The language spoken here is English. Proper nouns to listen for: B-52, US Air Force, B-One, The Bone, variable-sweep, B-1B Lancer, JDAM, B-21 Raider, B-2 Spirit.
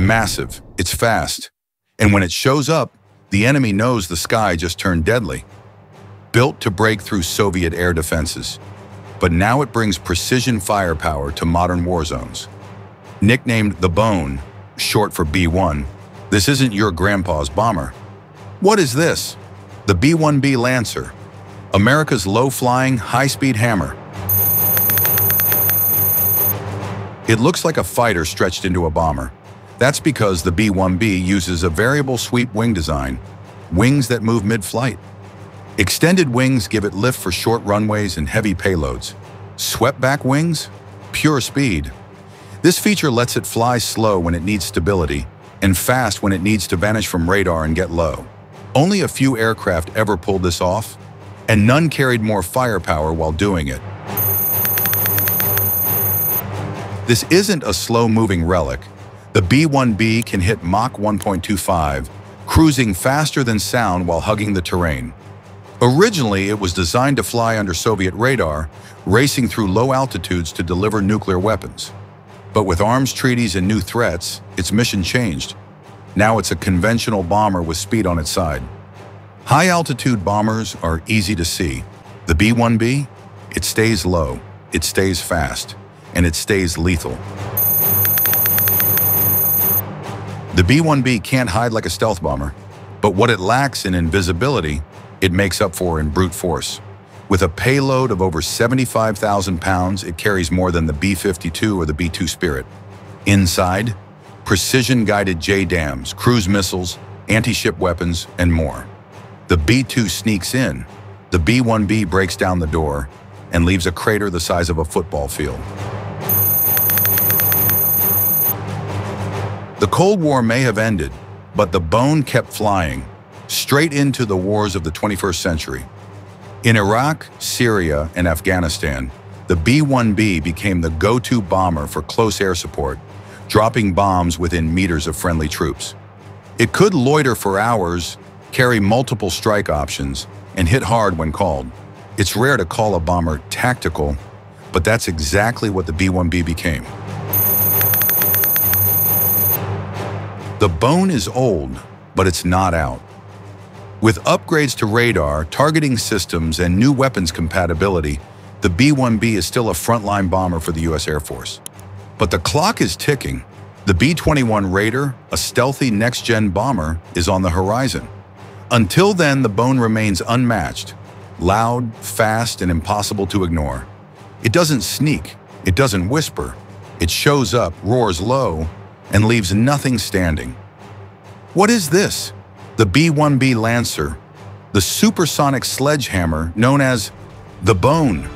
massive, it's fast, and when it shows up, the enemy knows the sky just turned deadly. Built to break through Soviet air defenses, but now it brings precision firepower to modern war zones. Nicknamed The Bone, short for B-1, this isn't your grandpa's bomber. What is this? The B-1B Lancer, America's low-flying, high-speed hammer. It looks like a fighter stretched into a bomber. That's because the B-1B uses a variable sweep wing design, wings that move mid-flight. Extended wings give it lift for short runways and heavy payloads. Swept-back wings? Pure speed. This feature lets it fly slow when it needs stability and fast when it needs to vanish from radar and get low. Only a few aircraft ever pulled this off, and none carried more firepower while doing it. This isn't a slow-moving relic. The B-1B can hit Mach 1.25, cruising faster than sound while hugging the terrain. Originally, it was designed to fly under Soviet radar, racing through low altitudes to deliver nuclear weapons. But with arms treaties and new threats, its mission changed. Now it's a conventional bomber with speed on its side. High-altitude bombers are easy to see. The B-1B? It stays low, it stays fast, and it stays lethal. The B-1B can't hide like a stealth bomber, but what it lacks in invisibility, it makes up for in brute force. With a payload of over 75,000 pounds, it carries more than the B-52 or the B-2 Spirit. Inside, precision-guided JDAMs, cruise missiles, anti-ship weapons, and more. The B-2 sneaks in, the B-1B breaks down the door, and leaves a crater the size of a football field. The Cold War may have ended, but the Bone kept flying, straight into the wars of the 21st century. In Iraq, Syria, and Afghanistan, the B-1B became the go-to bomber for close air support, dropping bombs within meters of friendly troops. It could loiter for hours, carry multiple strike options, and hit hard when called. It's rare to call a bomber tactical, but that's exactly what the B-1B became. The Bone is old, but it's not out. With upgrades to radar, targeting systems, and new weapons compatibility, the B-1B is still a frontline bomber for the US Air Force. But the clock is ticking. The B-21 Raider, a stealthy next-gen bomber, is on the horizon. Until then, the Bone remains unmatched. Loud, fast, and impossible to ignore. It doesn't sneak, it doesn't whisper. It shows up, roars low, and leaves nothing standing. What is this? The B-1B Lancer, the supersonic sledgehammer known as the Bone.